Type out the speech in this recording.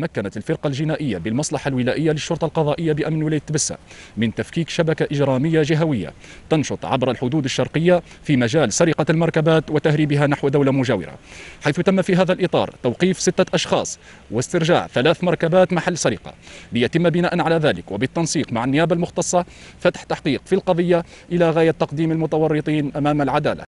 مكنت الفرقة الجنائية بالمصلحة الولائية للشرطة القضائية بأمن ولاية تبسة من تفكيك شبكة إجرامية جهوية تنشط عبر الحدود الشرقية في مجال سرقة المركبات وتهريبها نحو دولة مجاورة، حيث تم في هذا الإطار توقيف 6 أشخاص واسترجاع 3 مركبات محل سرقة، ليتم بناء على ذلك وبالتنسيق مع النيابة المختصة فتح تحقيق في القضية إلى غاية تقديم المتورطين أمام العدالة.